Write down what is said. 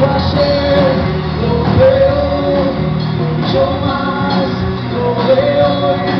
Mas não deu.